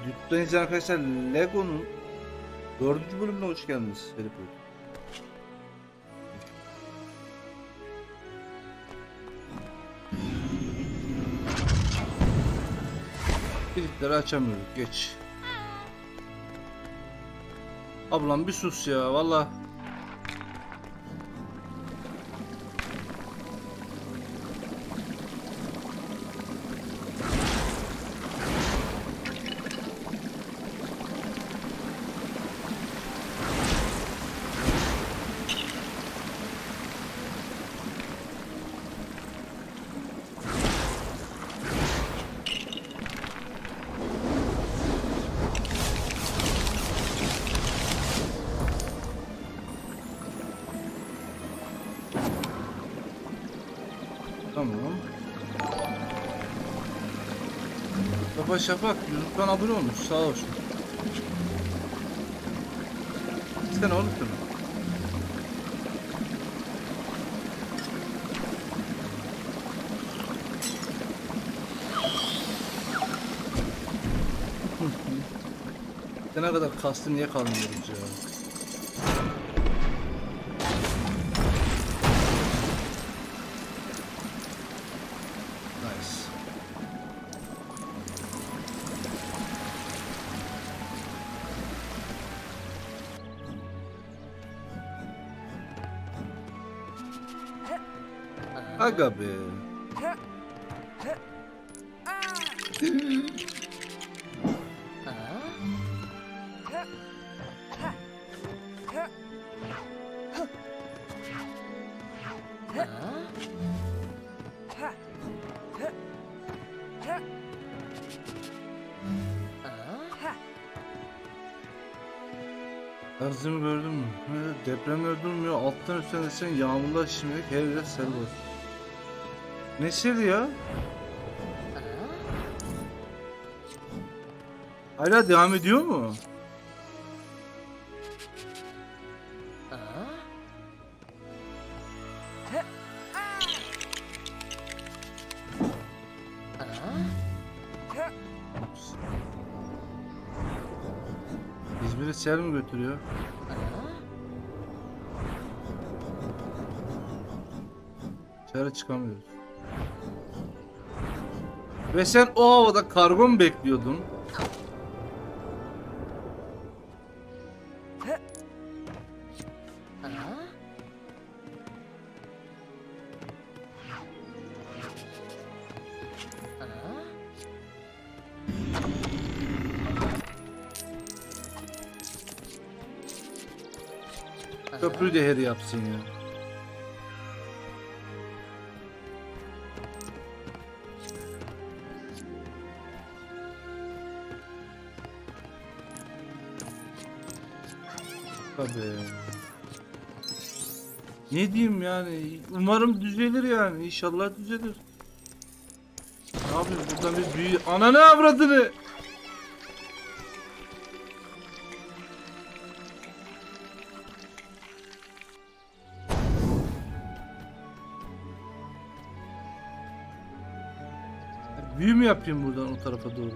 YouTube'dan izleyen arkadaşlar, Lego'nun 4. bölümüne hoş geldiniz. Harry Potter. Kilitleri açamıyoruz, geç. Ablam bir sus ya, valla. Şafak, YouTube'dan abone olmuş, sağ olsun. Sen unuttun. Sen ne kadar kastı, niye kalmıyoruz ya? Aga be. Arzımı gördün mü? Deprem öldürmüyor. Alttan üstten desen yağmurlar şimdilik her yere sel var. Nesir ya? Hala devam ediyor mu? İzmir'e sel mi götürüyor? Dışarı çıkamıyoruz. Ve sen o havada kargo mu bekliyordun? Köprü de her yapsın ya. Tabii. Ne diyeyim yani, umarım düzelir yani, inşallah düzelir. Ne yapıyoruz buradan biz büyü... Ananı avradını! Büyü mü yapayım buradan o tarafa doğru?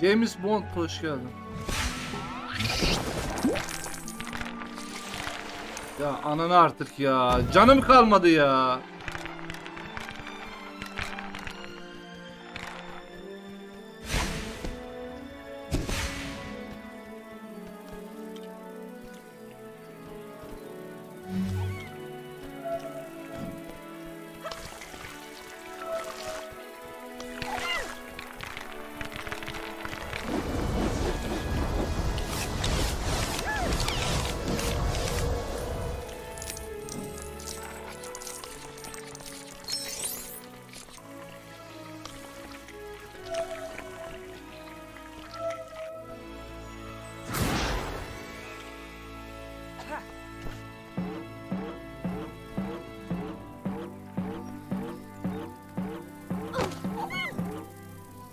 James Bond, hoş geldin. Ya ananı artık ya, canım kalmadı ya.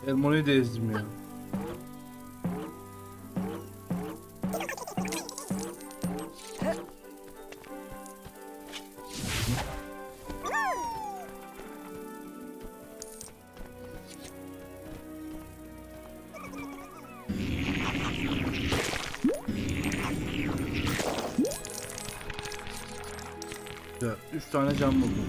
Hermione'yi de ezdim ya. tane cam buldum.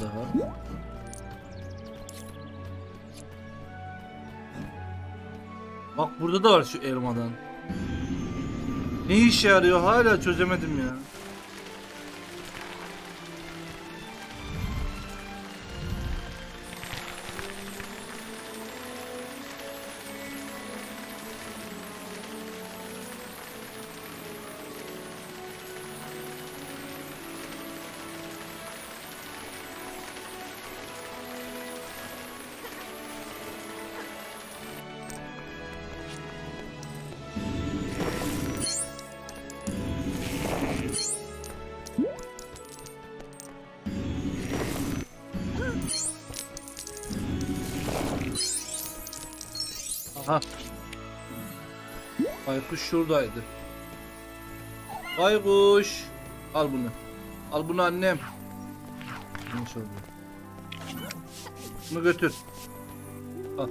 Daha. Bak burada da var şu elmadan. Ne işe yarıyor hala çözemedim ya. Baykuş şuradaydı. Baykuş, al bunu. Al bunu annem. Bunu götür. Al.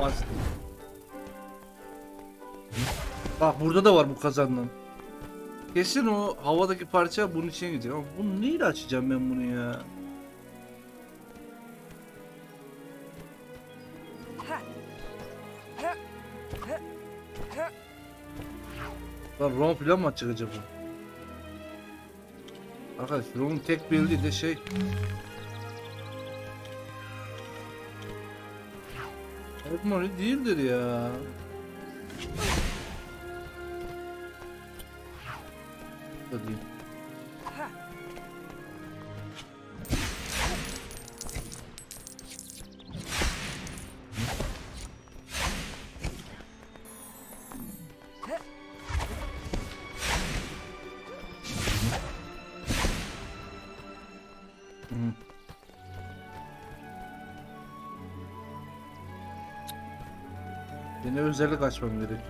Bastım. Bak burada da var bu kazandan. Kesin o havadaki parça bunun içine gidecek. Ama bunu neyle açacağım ben bunu ya? Lan Ron falan mı açacak acaba? Arkadaşlar Ron'un tek bildiği de şey. Hermione değildir ya. Da değil. Yine özellik açmam gerekiyor.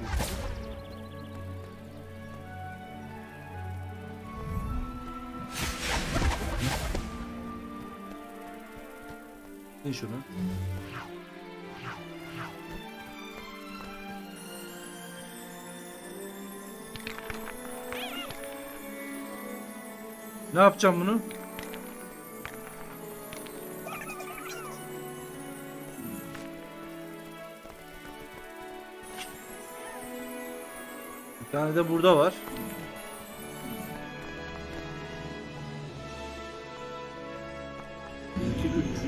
Ne şunu? Ne yapacağım bunu? Bir tane de burada var. İki, üç.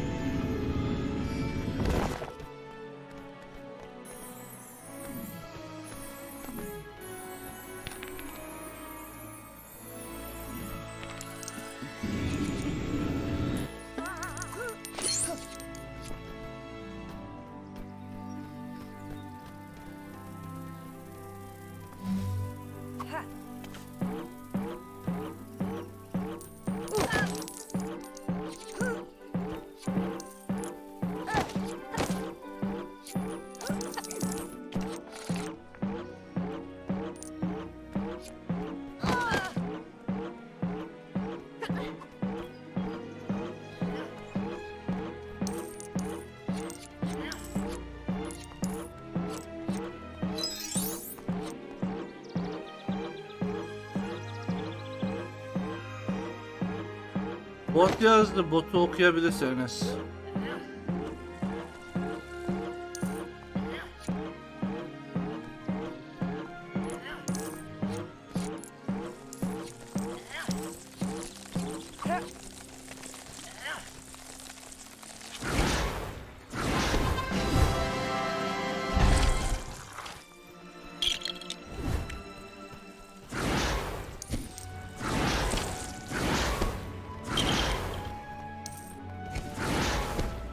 Bot yazdı, botu okuyabilirseniz.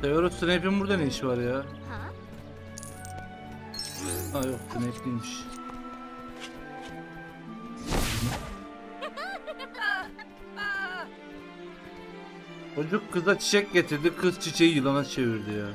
Severus Snape'in burada ne işi var ya? Ha yok, Snape değilmiş. Çocuk kıza çiçek getirdi, kız çiçeği yılana çevirdi ya.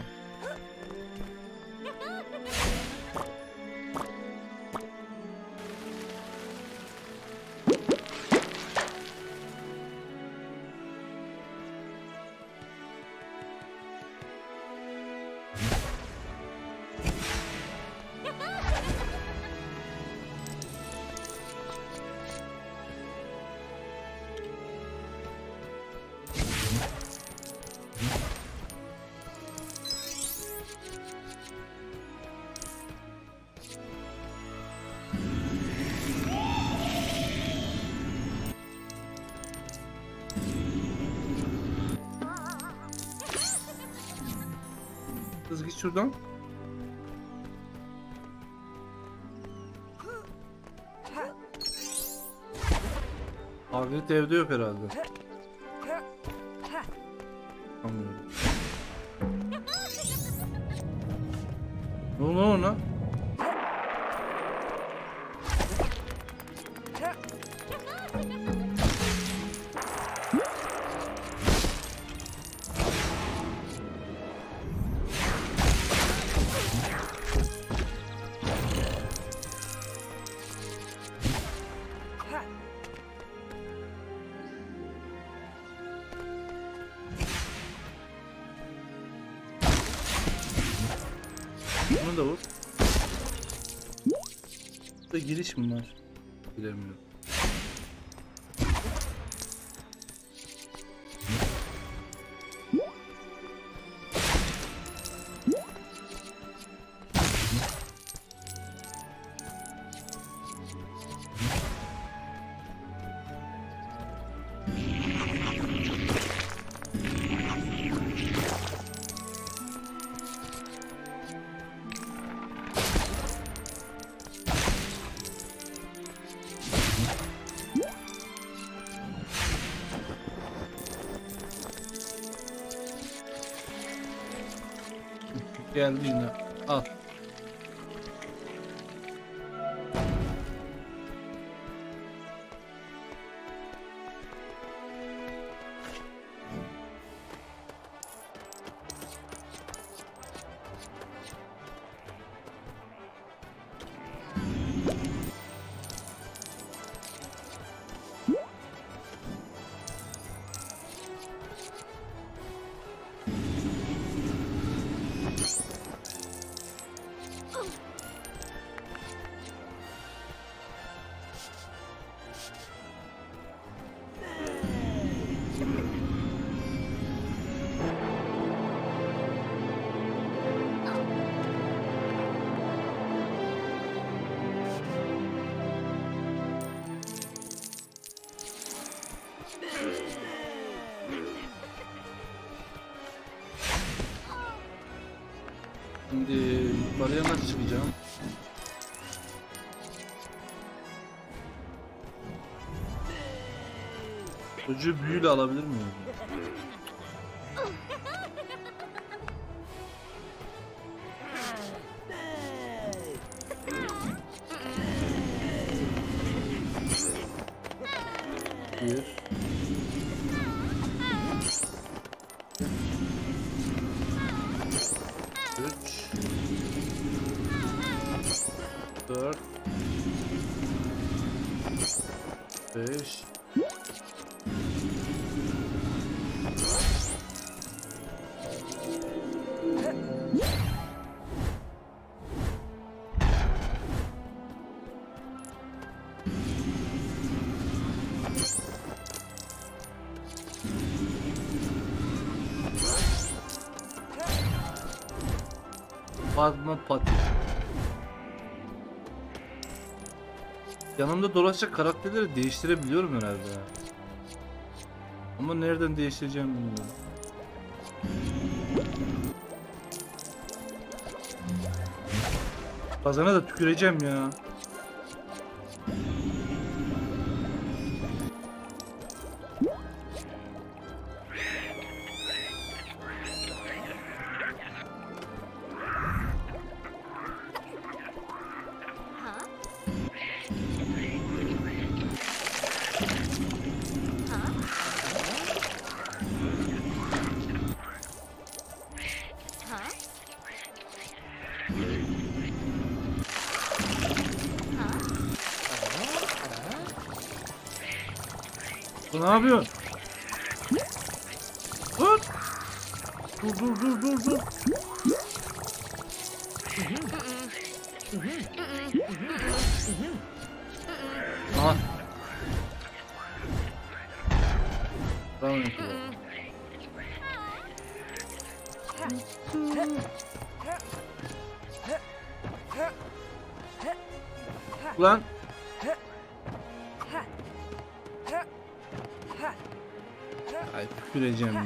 Git şuradan. Hagrid evde yok herhalde. Anlıyorum. Ne oluyor ona? Giriş mi var? Bilemiyorum. Geldi yine. Al. Yukarıya nasıl çıkacağım? Çocuğu büyüyle alabilir miyim? Fazla pati. Yanımda dolaşacak karakterleri değiştirebiliyorum herhalde. Ama nereden değiştireceğim bilmiyorum. Kazana da tüküreceğim ya. Ne yapıyor? Dur! Dur. Aha. Tamam. Ulan. Ay tüküreceğim ya.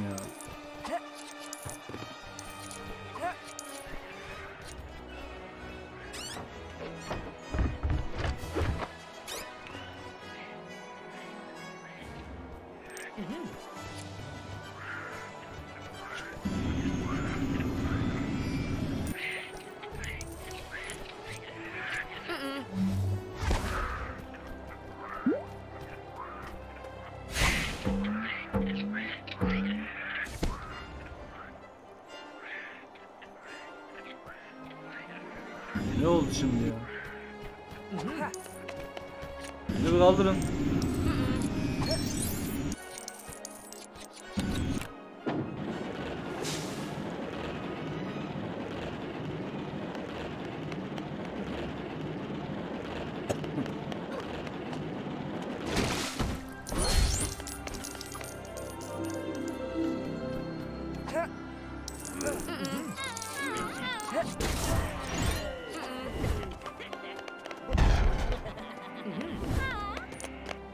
Ne oldu şimdi ya? Bunu kaldırın.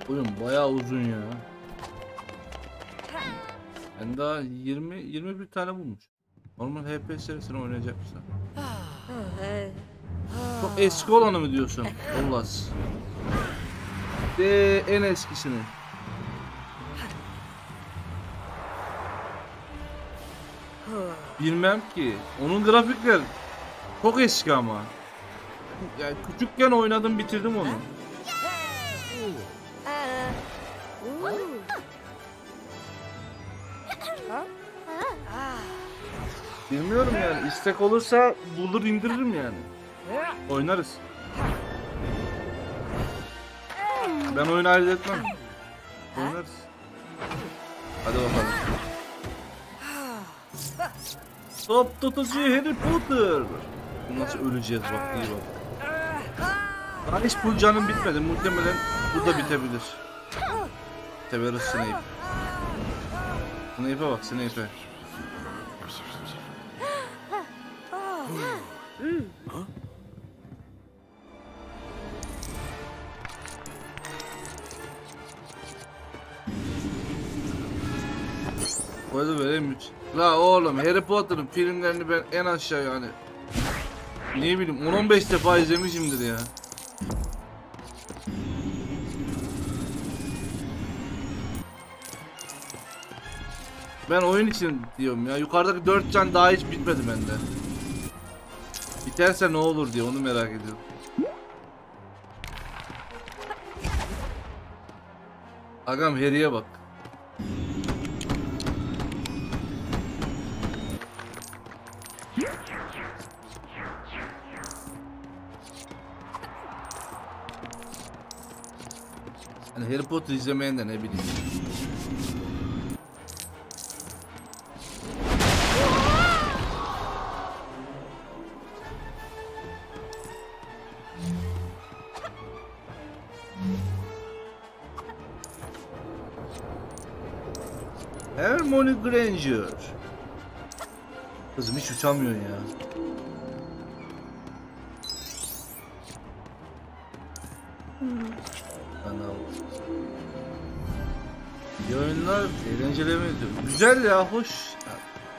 Oyun bayağı uzun ya. Ben daha 21 tane bulmuş. Normal HP serisini oynayacak mısın? Çok eski olanı mı diyorsun? Olmaz. De en eskisini. Bilmem ki. Onun grafikleri çok eski ama. Yani küçükken oynadım, bitirdim onu. Bilmiyorum yani, istek olursa bulur indiririm yani. Oynarız. Ben oyunu halletmem. Oynarız. Hadi bakalım. Top tutucu Harry Potter. Nasıl öleceğiz bak, iyi bak. Daha hiç bu canım bitmedi, muhtemelen bu da bitebilir. Severiz Snape. Snape'e bak, Snape'e. Bu arada böyle la oğlum, Harry Potter'ın filmlerini ben en aşağı yani ne bileyim 10-15 defa izlemişimdir ya. Ben oyun için diyorum ya, yukarıdaki 4 can daha hiç bitmedi bende. Biterse ne olur diye onu merak ediyorum. Agam Harry'e bak. Yani Harry Potter izlemeyen de ne bileyim. Hermione Granger. Kızım hiç uçamıyorsun ya. İyi oyunlar, eğlenceli mi diyorum. Güzel ya, hoş.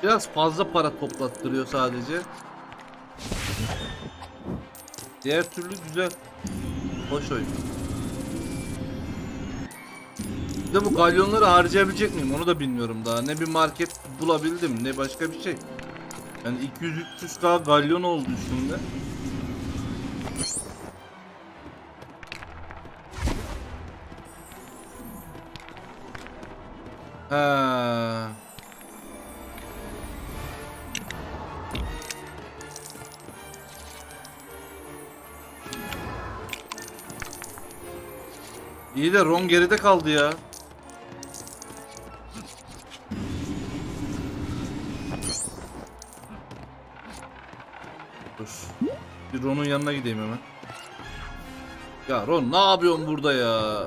Biraz fazla para toplattırıyor sadece. Diğer türlü güzel. Hoş oyun. Bir de bu galyonları harcayabilecek miyim onu da bilmiyorum daha. Ne bir market bulabildim ne başka bir şey. Yani 200-300k galyon oldu üstünde. Ha. İyi de Ron geride kaldı ya. Dur. Bir Ron'un yanına gideyim hemen. Ya Ron ne yapıyorsun burada ya?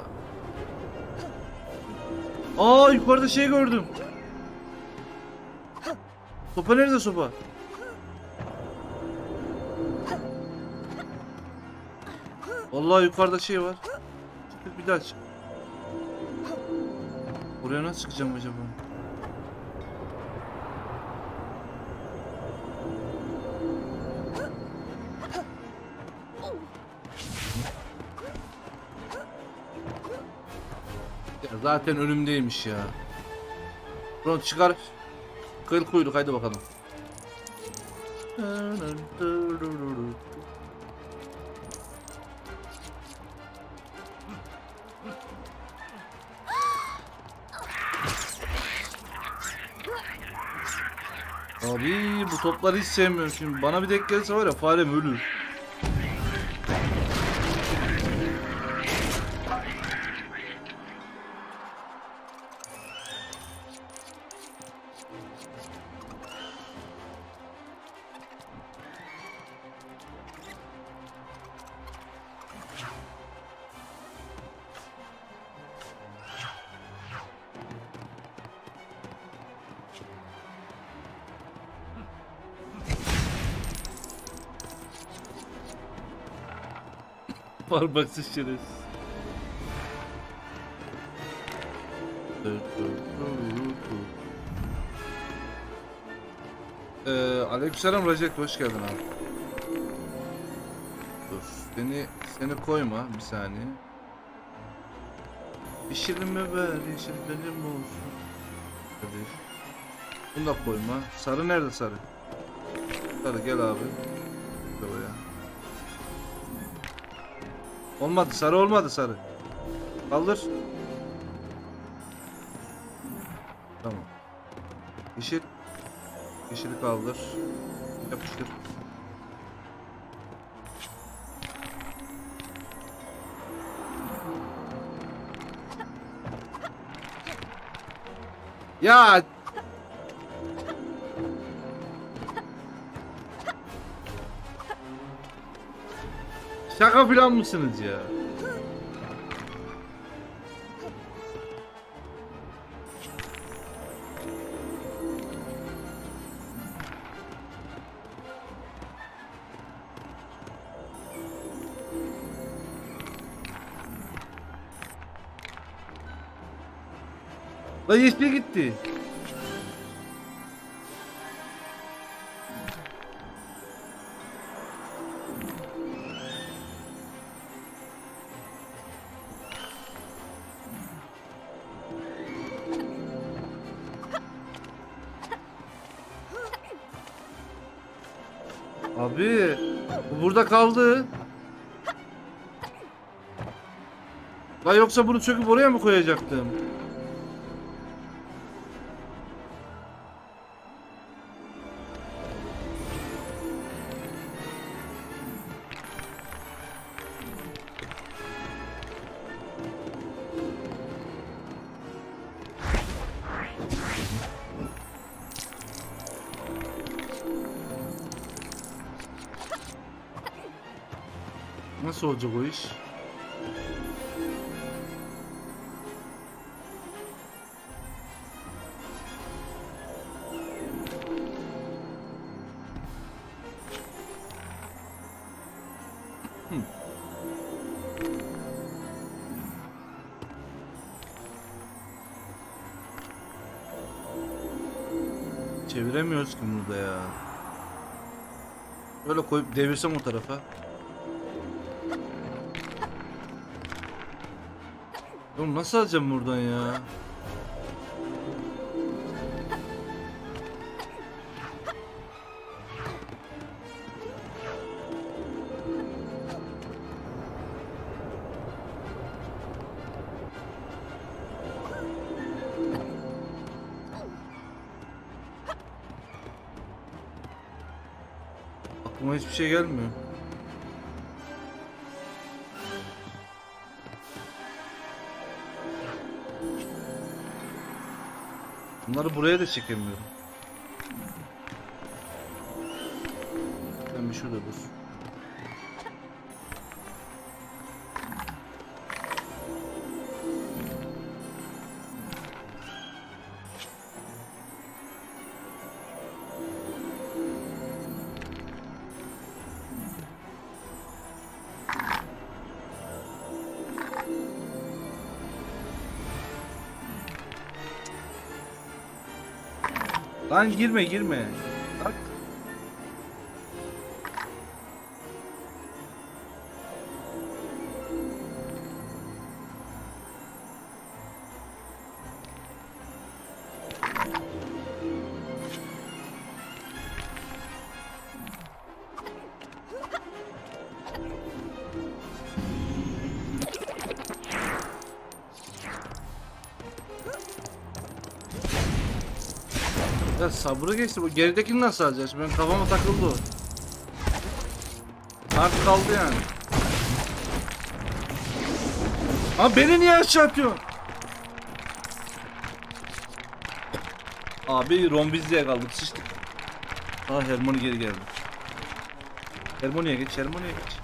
Aa, yukarıda şey gördüm. Sopa nerede sopa? Vallahi yukarıda şey var. Çıkıp bir daha çık. Buraya nasıl çıkacağım acaba? Ya zaten önümdeymiş ya. Ron çıkar. Kıl kuyruk, haydi bakalım. Abi bu topları hiç sevmiyorum şimdi. Bana bir denk gelirse var ya, farem ölür. Parmaksız şerefsiz. Aleykümselam Recep, hoş geldin abi. Dur, seni koyma bir saniye. İşilime ver, işil benim olsun. Hadi. Bunu da koyma. Sarı nerede sarı? Sarı gel abi. Buraya. Olmadı sarı, olmadı sarı. Kaldır. Tamam. Yeşil. Yeşili kaldır. Yapıştır. Ya. Şaka filan mısınız ya? La yeşil gitti. Abi bu burada kaldı. La yoksa bunu çöküp oraya mı koyacaktım? Nasıl olacak o iş? Çeviremiyoruz ki burada ya. Böyle koyup devirsem o tarafa. Oğlum nasıl alacağım buradan ya? Aklıma hiçbir şey gelmiyor. Bunları buraya da çekemiyorum. Ben bir şurada dur. Lan girme girme. Bak. Sabırı geçti bu. Geridekini nasıl alacağız? Ben kafama takıldı o. Artık kaldı yani. Abi beni niye aşağı atıyor? Abi rombiz diye kaldık. Sıçtık. Aa Hermione geri geldi. Hermione'ye geç. Hermione'ye geç.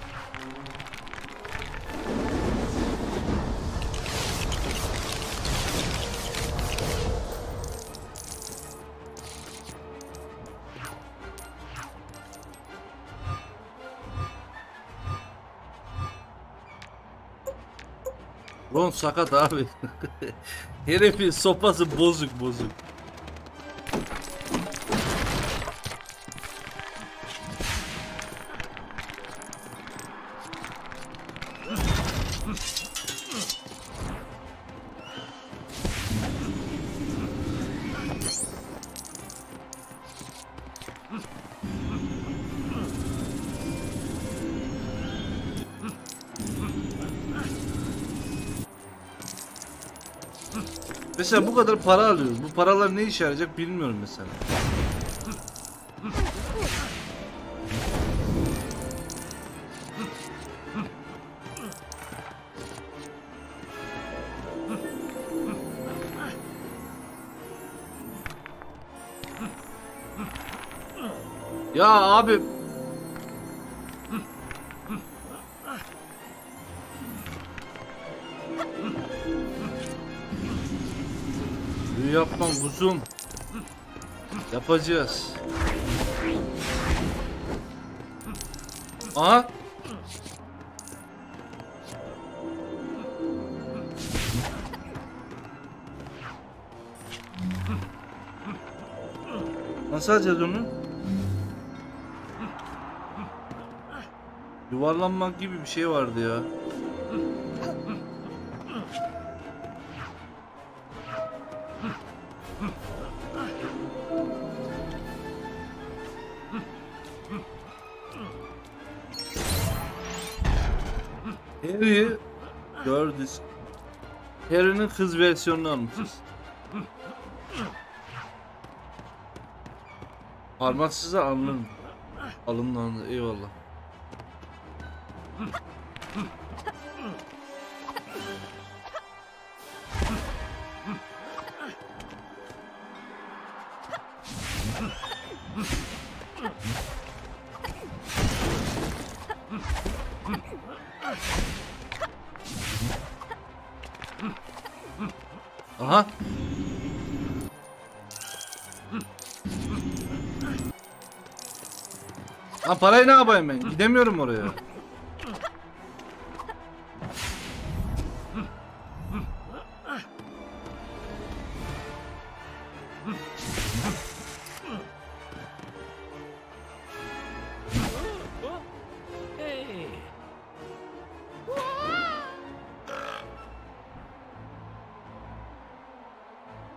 Ron sakat abi. Herifin sopası bozuk bozuk. Mesela bu kadar para alıyoruz. Bu paralar ne işe yarayacak bilmiyorum mesela. Ya abi. Yapmam kuzum. Yapacağız. Aha. Nasıl alacağız onu? Yuvarlanmak gibi bir şey vardı ya. Harry'i gördük. Harry'nin kız versiyonunu almışız. Parmaksıza alınır. Alınlandı. Eyvallah. Aha. Ha parayı ne yapayım ben? Gidemiyorum oraya.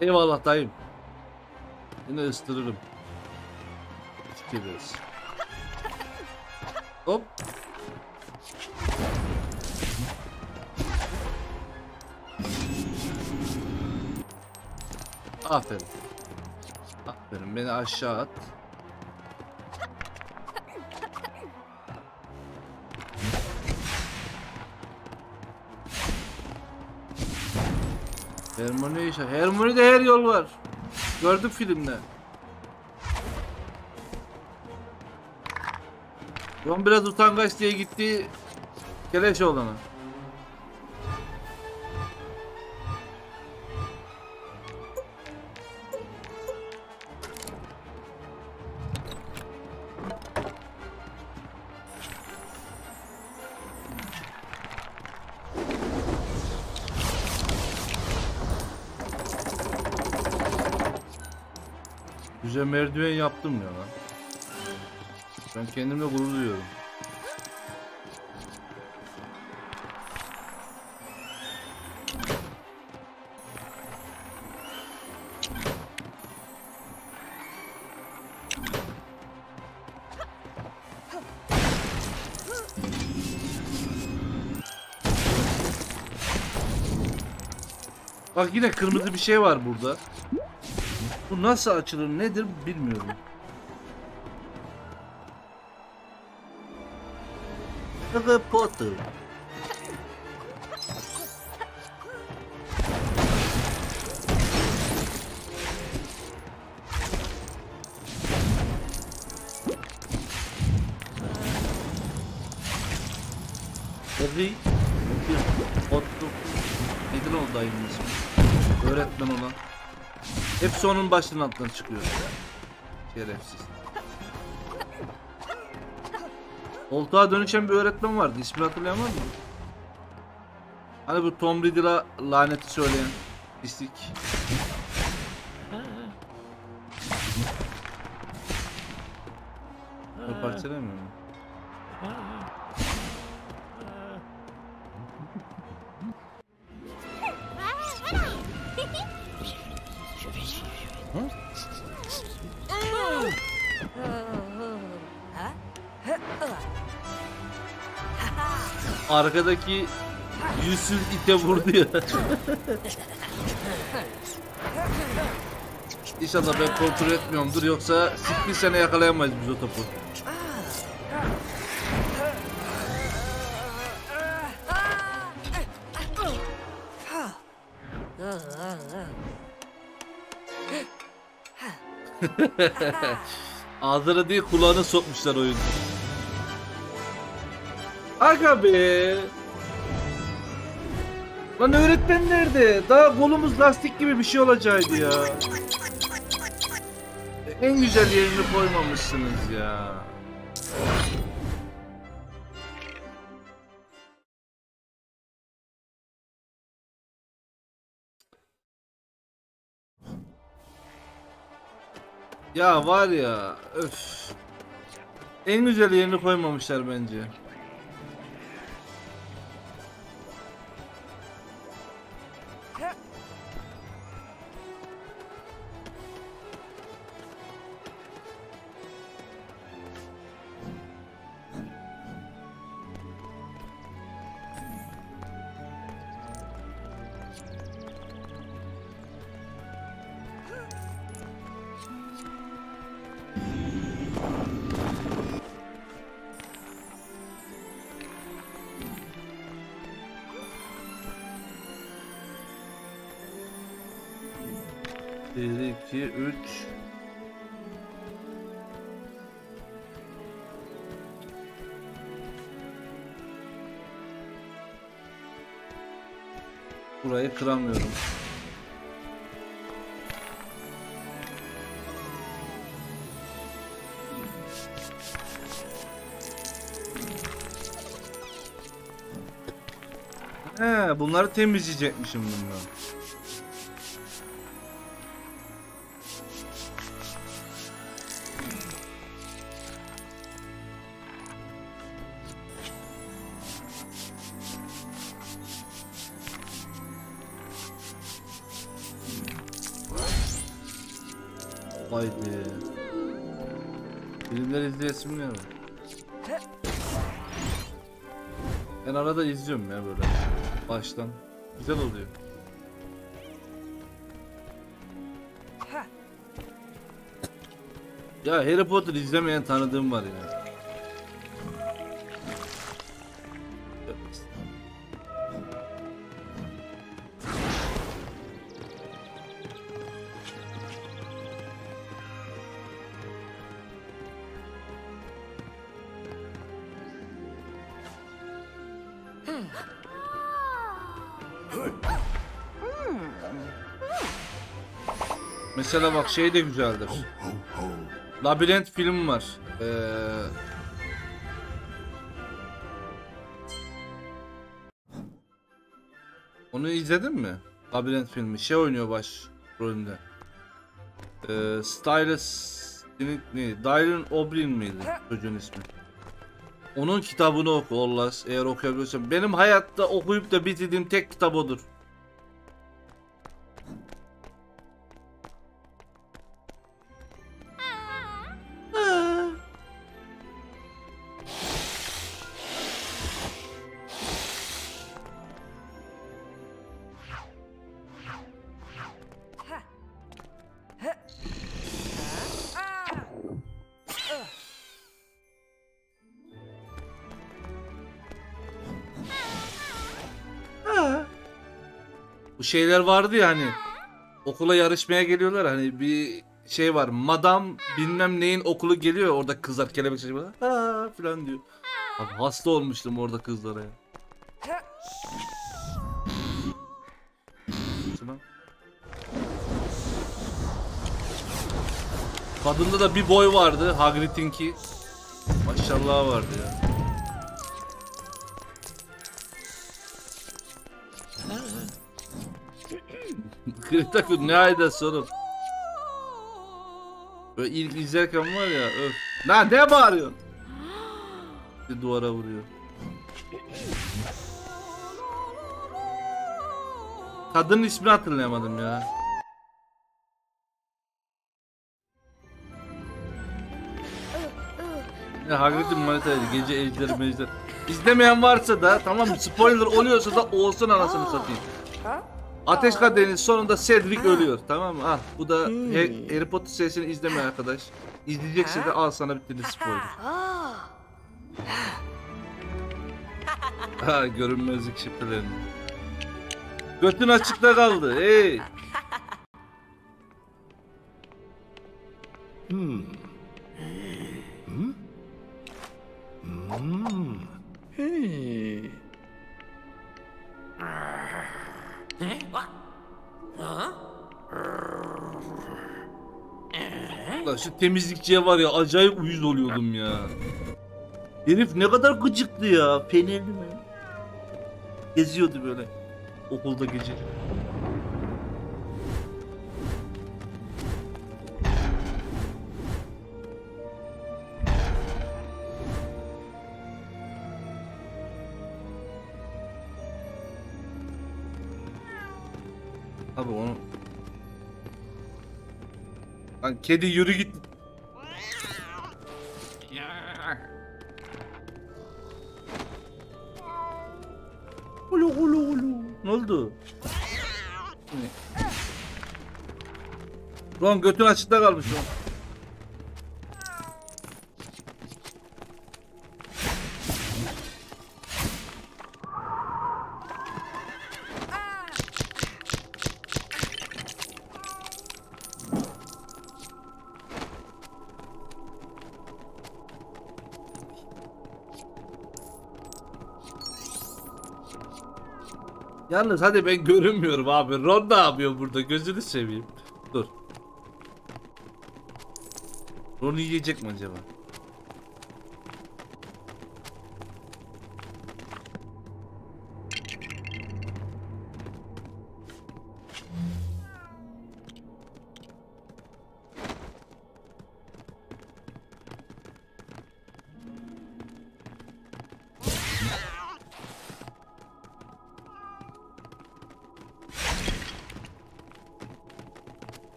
Eyvallah dayım. Yine ıstırırım. Çıkıyoruz. Hop. Aferin. Aferin, beni aşağı at. Hermione de her yol var. Gördük filmde. Ron biraz utangaç diye gitti Keleşoğlu'na. Güzel merdiven yaptım ya lan. Ben kendimle gurur duyuyorum. Bak yine kırmızı bir şey var burada. Bu nasıl açılır nedir bilmiyorum. Harry Potter. Harry Potter. Nedir o dayımız? Öğretmen olan. Hepsi onun başının altından çıkıyor. Şerefsiz. Koltuğa dönüşen bir öğretmen vardı. İsmini hatırlayan var mı? Hani bu Tom Riddle'a laneti söyleyen pislik. Ne parçalamıyor mu? Arkadaki yüzsüz ite vurdu ya. İnşallah ben kontrol etmiyorumdur, yoksa siktir sene yakalayamayız biz o topu. Ağzına değil kulağına sokmuşlar oyunu. Aga be. Lan öğretmen nerede? Daha kolumuz lastik gibi bir şey olacaktı ya. En güzel yerini koymamışsınız ya. Ya var ya, öf. En güzel yerini koymamışlar bence. Burayı kıramıyorum. He, bunları temizleyecekmişim bundan. Ben arada izliyorum ya böyle baştan. Güzel oluyor. Ya Harry Potter izlemeyen tanıdığım var ya. Mesela bak şey de güzeldir. Labirent filmi var. Onu izledin mi? Labirent filmi. Şey oynuyor baş rolünde. Stylus neydi? Dylan O'Brien miydi çocuğun ismi? Onun kitabını oku Allah, eğer okuyabiliyorsan. Benim hayatta okuyup da bitirdiğim tek kitap odur. Şeyler vardı ya hani okula yarışmaya geliyorlar, hani bir şey var, madam bilmem neyin okulu geliyor, orada kızlar kelebek çocuklar ha falan diyor. Abi hasta olmuştum orada kızlara ya. Kadında da bir boy vardı, Hagrid'inki maşallah vardı ya. Kritakun ne aydası oğlum? Böyle ilk izlerken var ya öf. Lan ne bağırıyorsun? Bir duvara vuruyor. Kadının ismini hatırlayamadım ya. Ya Hagrid'in manitaydı, gece ejder mejder. İzlemeyen varsa da tamam mı? Spoiler oluyorsa da olsun anasını satayım. Ateş Kaderinin sonunda Cedric ölüyor, tamam mı? Al, bu da Harry Potter serisini izleme arkadaş. İzleyecekse de al sana bitirdi spoiler. Ha, görünmezlik şifrelerini. Götün açıkta kaldı. Hey. Hey. Ulan şu temizlikçiye var ya, acayip uyuz oluyordum ya. Herif ne kadar gıcıktı ya, fenerli mi? Geziyordu böyle okulda gece. Abi onu... Lan kedi yürü git. Ulu ulu ulu. Ne oldu? Ron götün açıkta kalmış o. Yalnız hadi ben görünmüyorum abi. Ron ne yapıyor burada? Gözünü seveyim. Dur. Ron'u yiyecek mi acaba?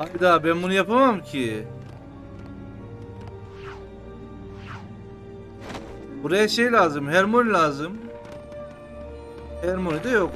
Hayda, ben bunu yapamam ki. Buraya şey lazım, Hermione lazım. Hermione de yok.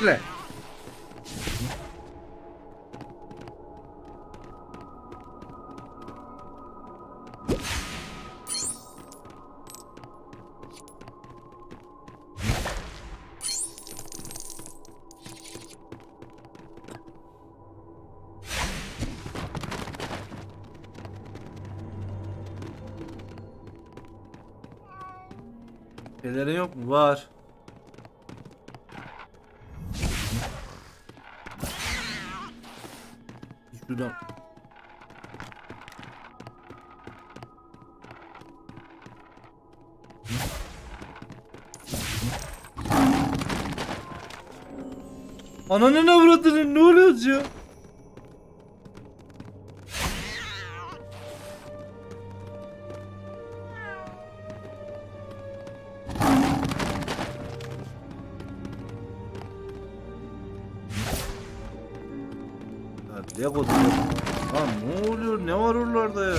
Tyle. Şeyleri yok mu? Var. Şuradan. Ananın avradını, ne oluyor ya? Lego diyor. Lan ne oluyor? Ne var oralarda ya?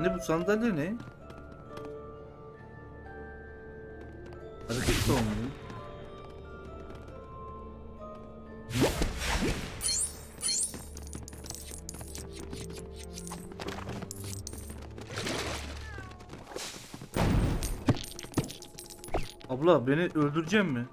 Ne bu sandalye ne? Hareket de olmuyor. Abla beni öldürecek mi?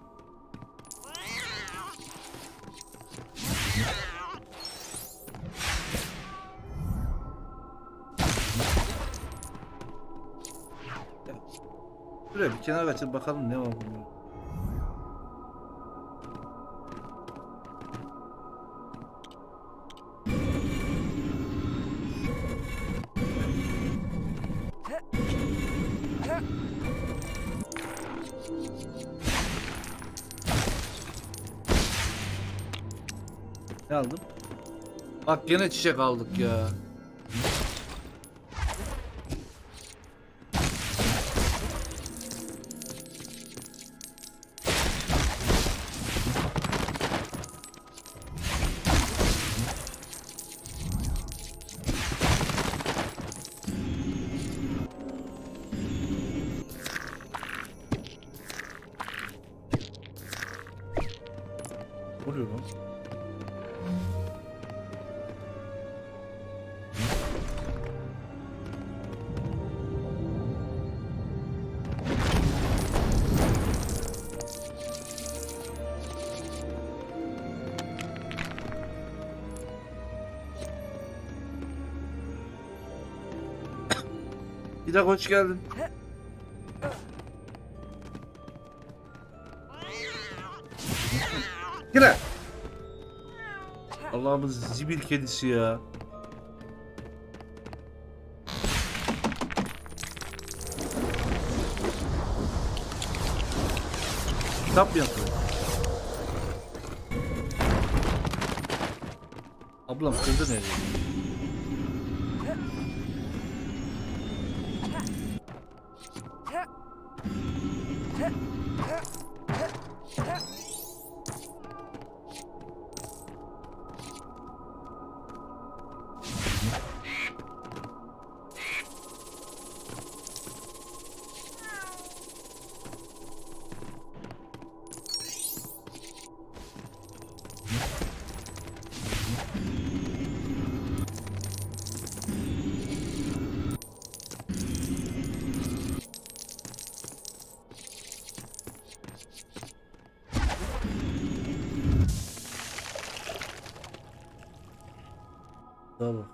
Şuraya bir kenara kaçır bakalım ne var burada. Ne aldım? Bak gene çiçek aldık ya. Ne oluyor lan? Bir dakika, hoş geldin. Gire. Allah'ımın zibil kedisi ya. Kitap yapıyor. Ablam kırdı nereye? Tamam.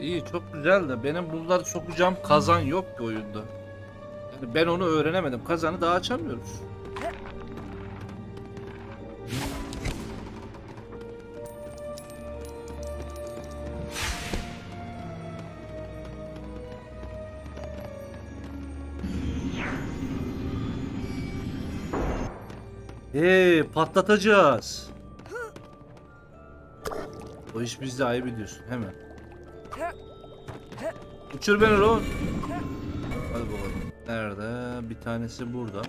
İyi, çok güzel de benim bunları sokacağım kazan yok ki oyunda. Yani ben onu öğrenemedim. Kazanı daha açamıyoruz. Patlatacağız. O iş bizde, ayıp ediyorsun. Hemen. Uçur beni Ron. Hadi bakalım. Nerede? Bir tanesi burada.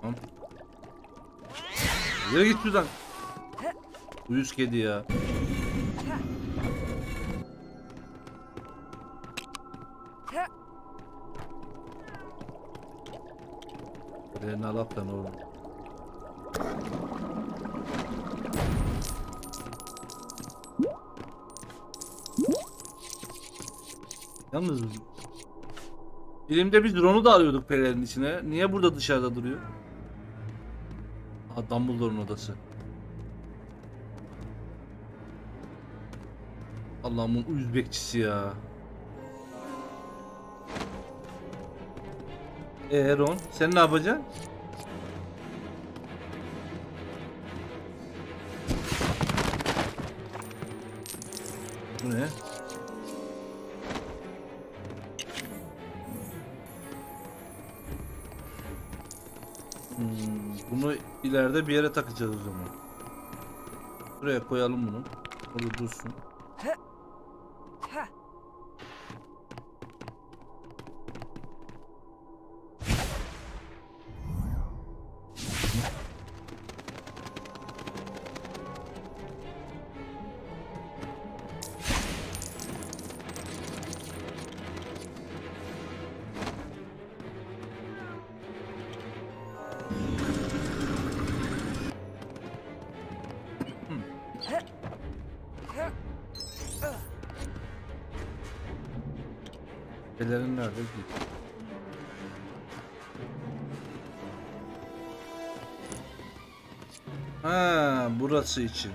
Tamam. Yürü git buradan. Uyuz kedi ya. Elini al atlan oğlum. Yalnız filmde biz drone'u da arıyorduk perelerin içine. Niye burada dışarıda duruyor? Aha, Dumbledore'un odası. Allah'ımın uyuz bekçisi ya. Ron, sen ne yapacaksın? Bu ne? Bunu ileride bir yere takacağız o zaman. Buraya koyalım bunu. Orada dursun. Ellerin nerede ki? Ha, burası için.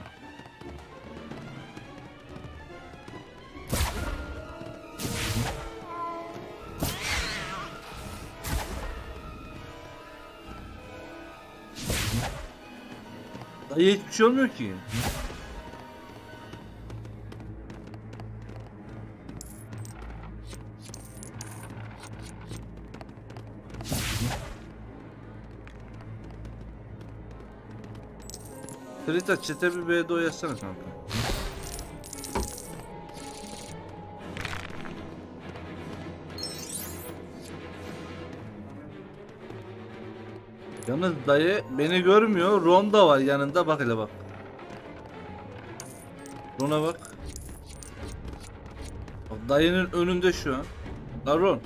Dayı hiçbir şey olmuyor ki. Krita çete bir B'de oyasana kanka. Yalnız dayı beni görmüyor. Ron da var yanında, bak hele bak. Ron'a bak. Bak dayının önünde şu an. La Ron.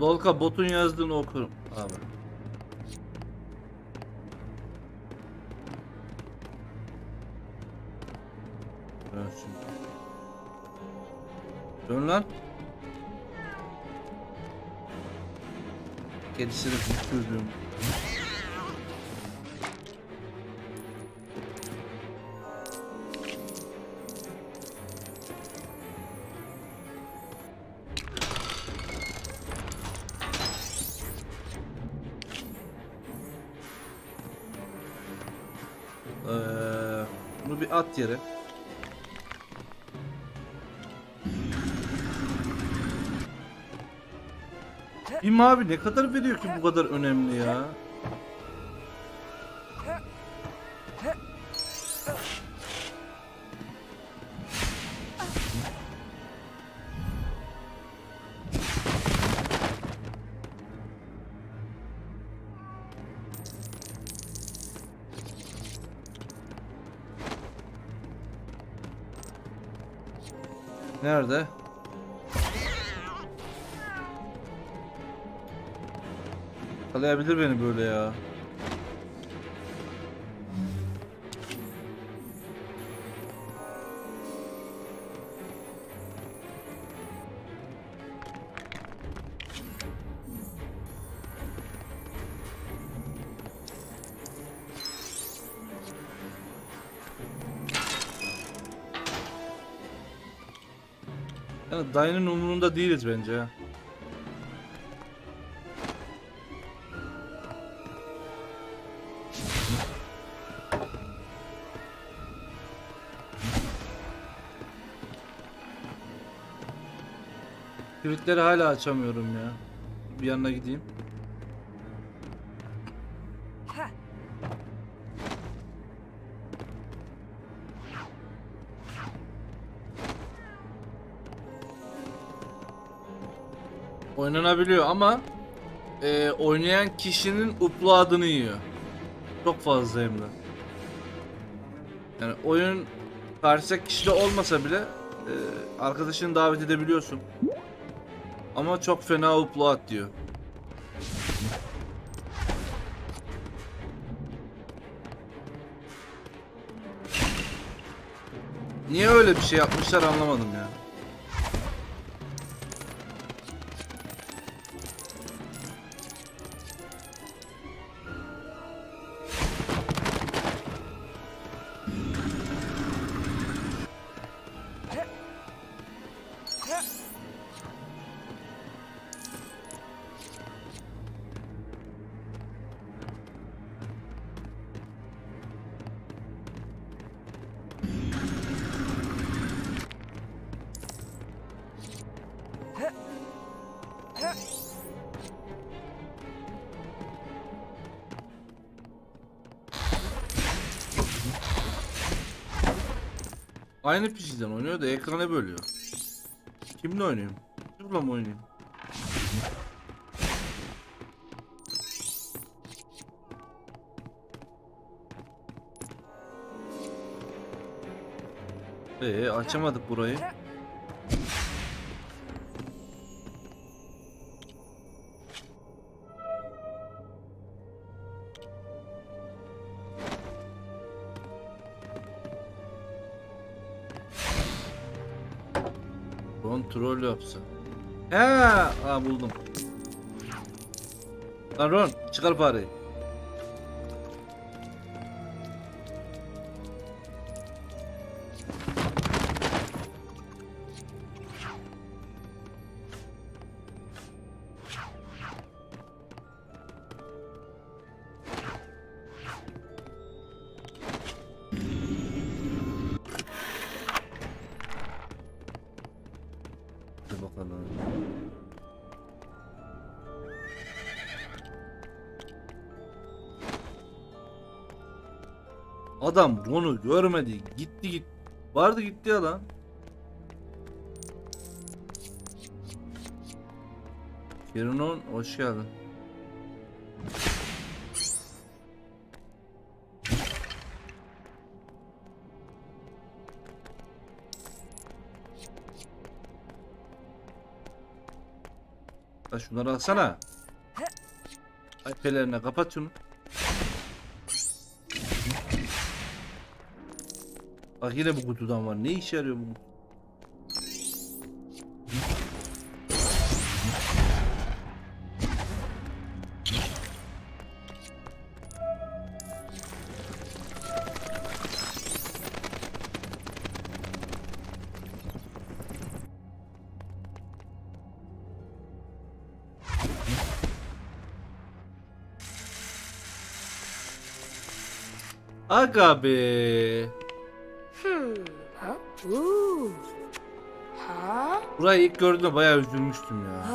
Dolka botun yazdığını okurum abi. Dön lan. Kedisini tutturdum. Bunu bir at yere. İm abi ne kadar veriyor ki bu kadar önemli ya. Nerede? Kalayabilir beni böyle ya. Yani Dayı'nın umurunda değiliz bence ya. Kilitleri hala açamıyorum ya. Bir yanına gideyim. Oynanabiliyor ama oynayan kişinin upload'ını yiyor. Çok fazla hem de. Yani oyun karşı kişide olmasa bile arkadaşını davet edebiliyorsun. Ama çok fena upload diyor. Niye öyle bir şey yapmışlar anlamadım ya. Aynı PC'den oynuyor da ekranı bölüyor. Kimle oynayayım? Kimle mi oynayayım? Açamadık burayı. Troll yapsa. Ha buldum. Lan Ron, çıkar parayı. Adam onu görmedi, gitti. Vardı gitti ya lan. Ron, hoş geldin. Ha şunları alsana. Aypelerine kapat şunu. Bak yine bu kutudan var. Ne işe yarıyor bu? Aga be. Burayı ilk gördüğümde bayağı üzülmüştüm ya.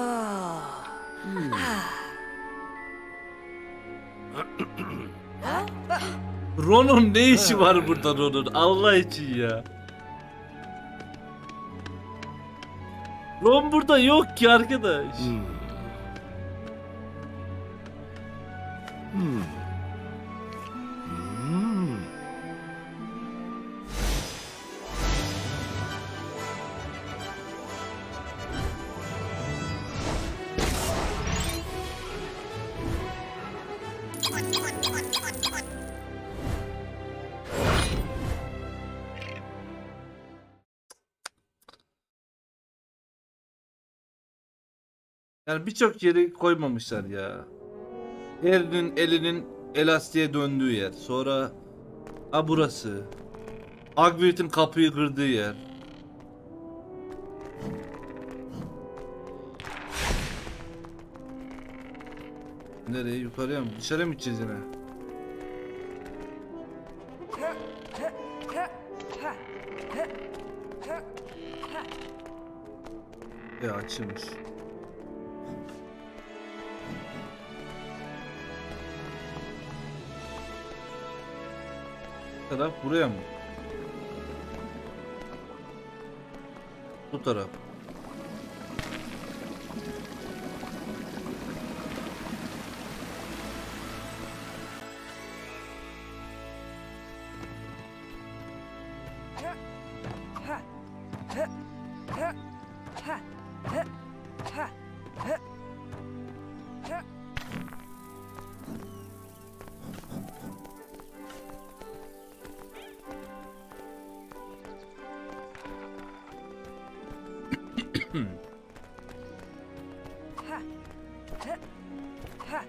Ron'un ne işi var burada Ron'un? Allah için ya. Ron burada yok ki arkadaş. Yani birçok yeri koymamışlar ya. Harry'nin elinin elastiğe döndüğü yer. Sonra burası. Hagrid'in kapıyı kırdığı yer. Nereye? Yukarıya mı? Dışarı mı gideceğiz yine? Ya açılmış. Taraf buraya mı? Bu taraf.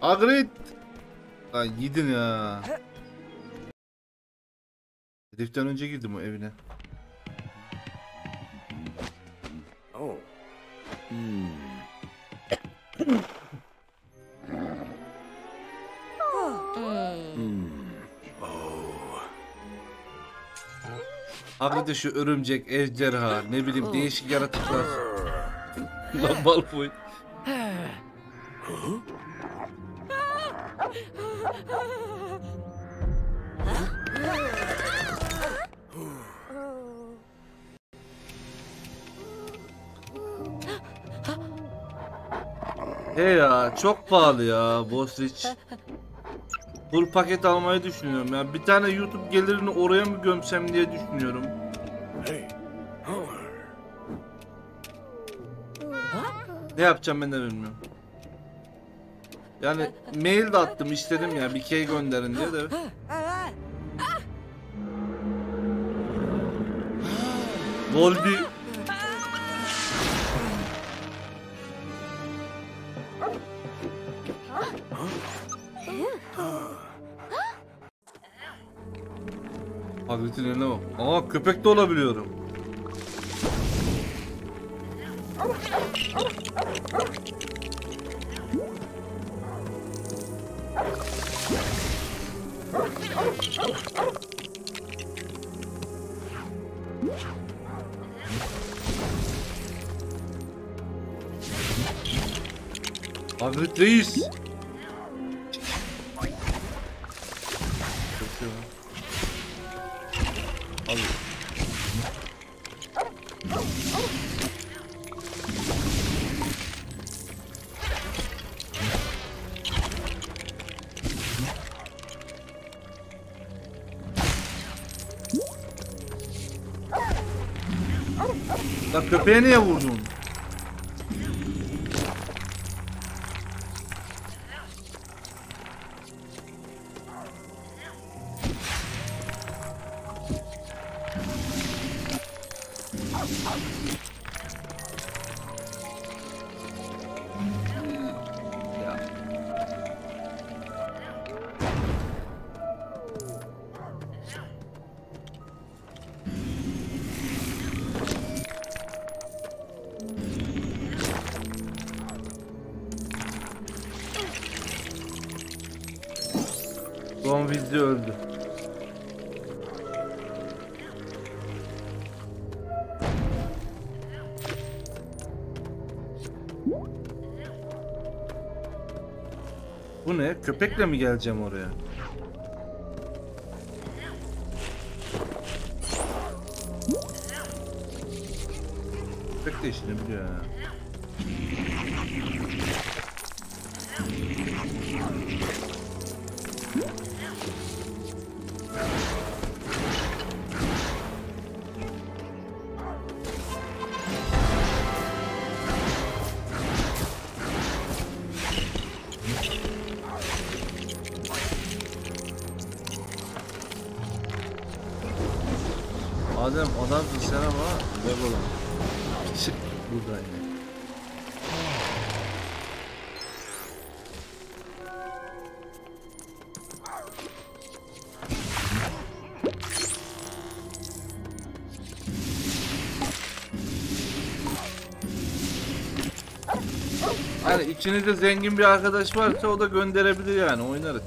Hagrid! Ay gidin ya. Heriften önce girdim o evine. Oh. Hmm. Hmm. Oh. Hagrid'e şu örümcek, ejderha, ne bileyim değişik yaratıklar. Lan Malvoy. Hey ya, çok pahalı ya Bostitch. Full paket almayı düşünüyorum ya. Bir tane YouTube gelirini oraya mı gömsem diye düşünüyorum. Ne yapacağım ben de bilmiyorum. Yani mail de attım, istedim ya bir key gönderin diye de. Volbi. Hagrid'in eline bak. Aa, köpek de olabiliyorum. Hagrid reis. Bak köpeğe niye vurdun? Son video öldü. Bu ne? Köpekle mi geleceğim oraya? Köpek de işini biliyor ya. Adem adamsın sen ama Lego lan. Çık buradan ya. Yani içinizde zengin bir arkadaş varsa o da gönderebilir yani, oynarız.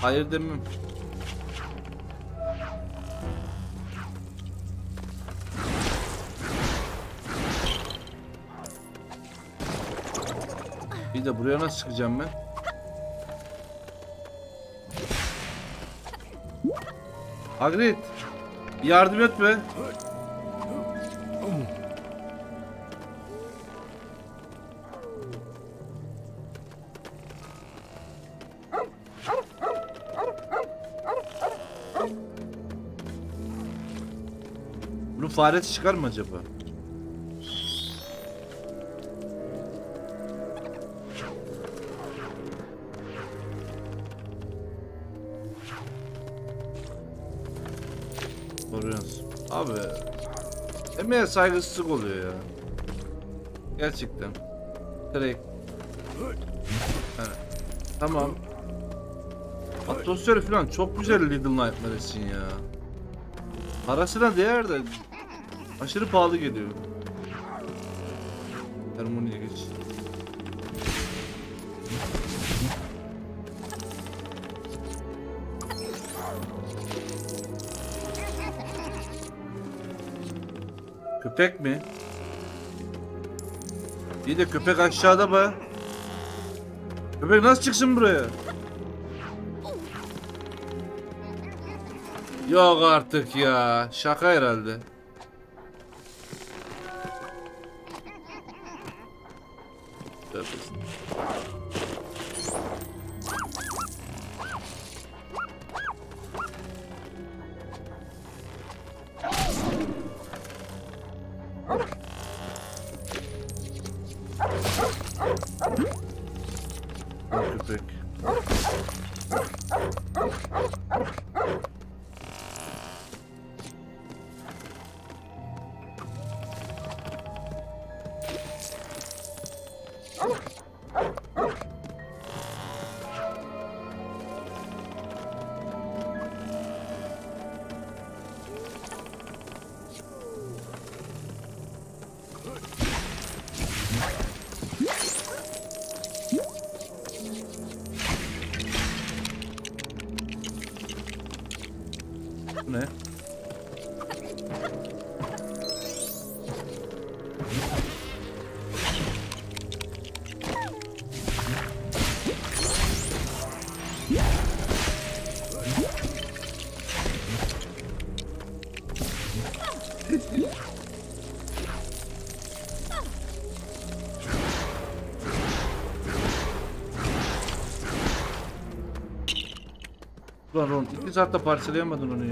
Hayır demem. Bir de buraya nasıl çıkacağım ben? Hagrid, yardım et be. Bunu faresi çıkar mı acaba? Abi emeğe saygısızlık oluyor ya. Gerçekten. Direkt. Yani, tamam. Atmosferi falan çok güzel Lidl Nightmares'in ya. Parasına değer de aşırı pahalı geliyor. Harmoniye geç. Köpek mi? İyi de köpek aşağıda be. Köpek nasıl çıksın buraya? Yok artık ya. Şaka herhalde. Ulan Ron, 2 saatte parçalayamadın onu ya.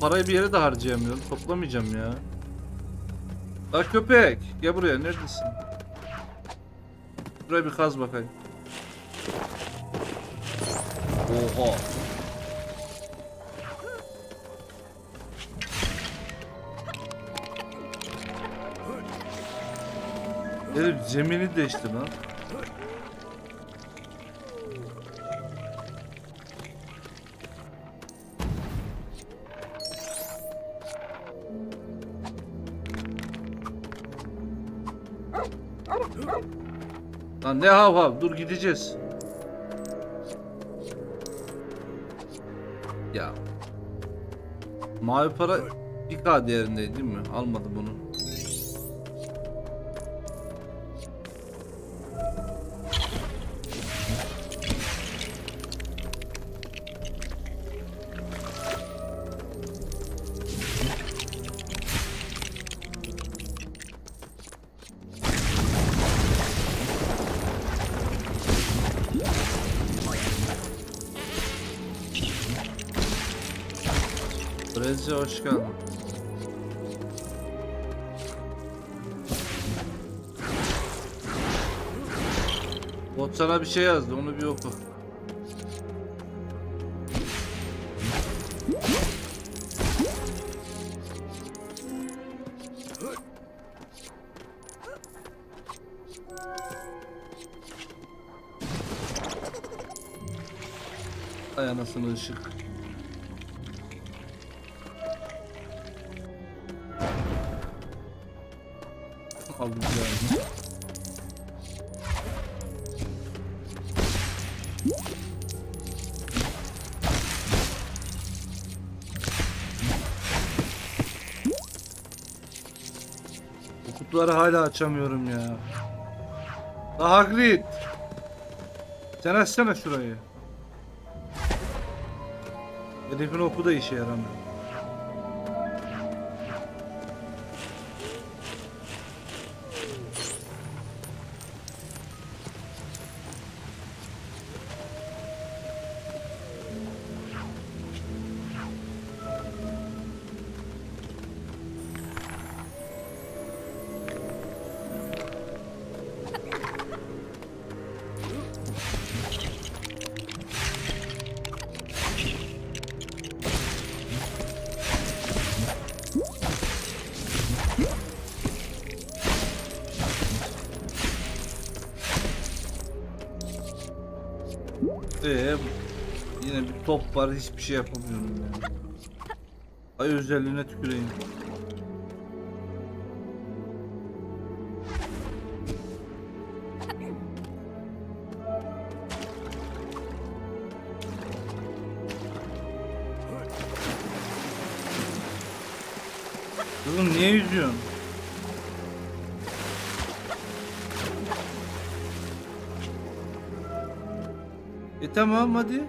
Parayı bir yere de harcayamıyorum. Toplamayacağım ya. Bak köpek. Gel buraya. Neredesin? Buraya bir kaz bakayım. Oha. Herif zemini değişti lan. Lan ne hav hav, dur gideceğiz. Ya. Mavi para 1K değerindeydi değil mi? Almadı bunu. Bezci hoş geldin. Bot sana bir şey yazdı, onu bir oku. Ay anasını ışık. Aldım yani. Bu kutuları hala açamıyorum ya. La Hagrid, sen açsana şurayı. Hedefin oku da işe yaramıyor. Yine bir top var, hiçbir şey yapamıyorum yani. Ay özelliğine tüküreyim. Kızım niye yüzüyorsun? Tamam hadi.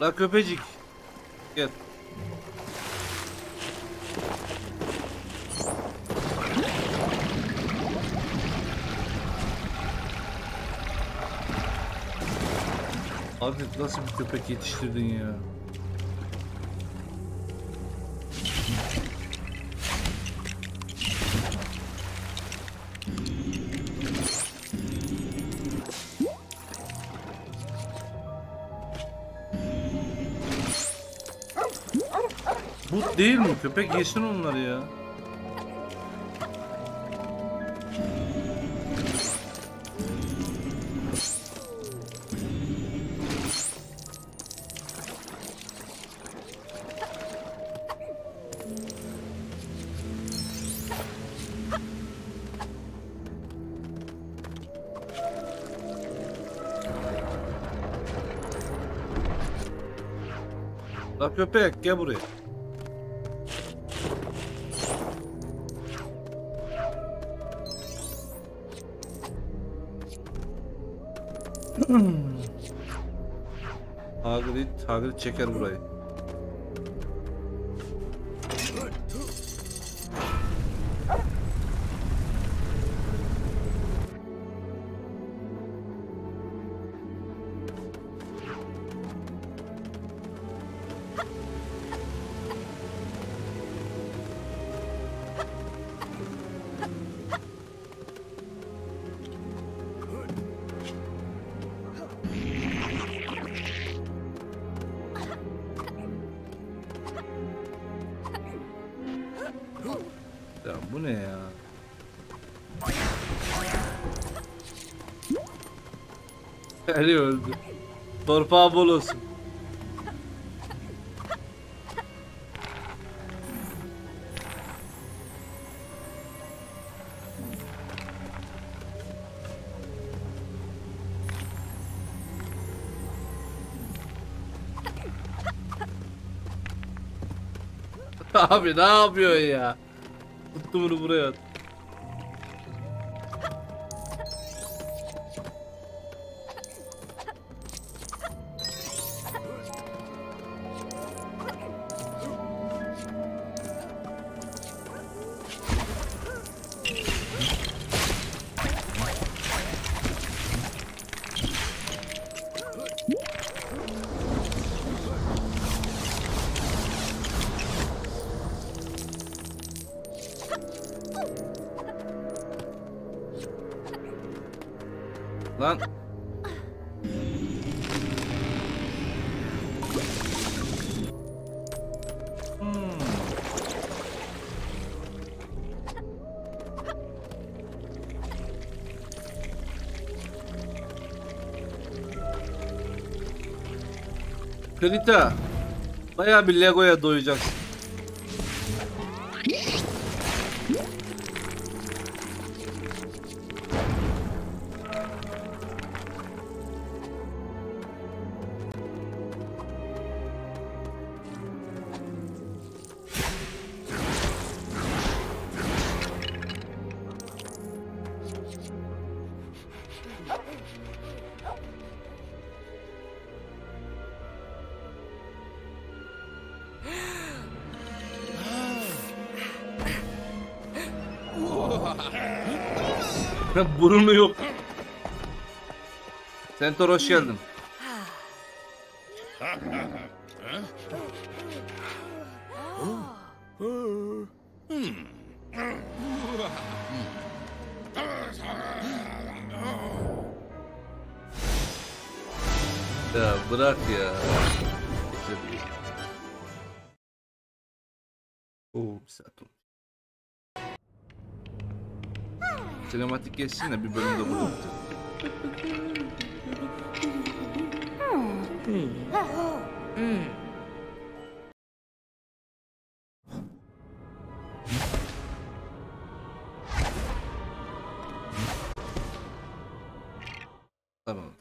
La köpecik. Gel. Abi nasıl bir köpek yetiştirdin ya? Değil mi? Köpek yesin onları ya. La köpek gel buraya. Hagrid çeker burayı. Bu ne ya? Harry öldü. Torpağı bol olsun. Abi ne yapıyorsun ya? Tuttum bunu buraya at. Lan. Krita, bayağı bir Lego'ya doyacaksın. Burnu yok. Sentor hoş geldin. Ya bırak ya. Oo, bir saat oldu. Telematik geçsin de bir bölüm de burada bitir. Tamam.